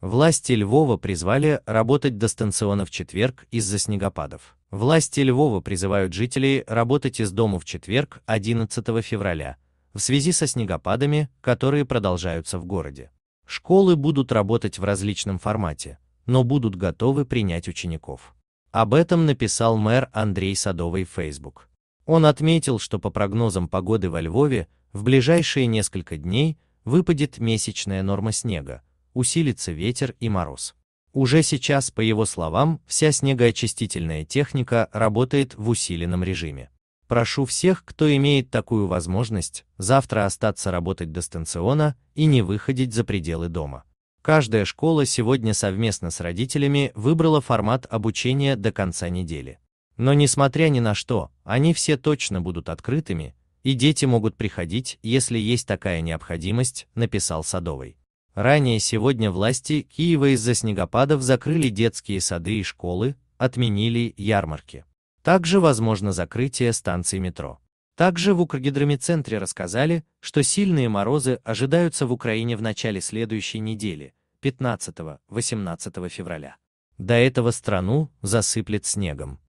Власти Львова призвали работать дистанционно в четверг из-за снегопадов. Власти Львова призывают жителей работать из дома в четверг, 11 февраля, в связи со снегопадами, которые продолжаются в городе. Школы будут работать в различном формате, но будут готовы принять учеников. Об этом написал мэр Андрей Садовый в Facebook. Он отметил, что по прогнозам погоды во Львове в ближайшие несколько дней выпадет месячная норма снега, усилится ветер и мороз. Уже сейчас, по его словам, вся снегоочистительная техника работает в усиленном режиме. Прошу всех, кто имеет такую возможность, завтра остаться работать дистанционно и не выходить за пределы дома. Каждая школа сегодня совместно с родителями выбрала формат обучения до конца недели. Но несмотря ни на что, они все точно будут открытыми, и дети могут приходить, если есть такая необходимость, написал Садовый. Ранее сегодня власти Киева из-за снегопадов закрыли детские сады и школы, отменили ярмарки. Также возможно закрытие станций метро. Также в Укргидрометцентре рассказали, что сильные морозы ожидаются в Украине в начале следующей недели, 15-18 февраля. До этого страну засыплет снегом.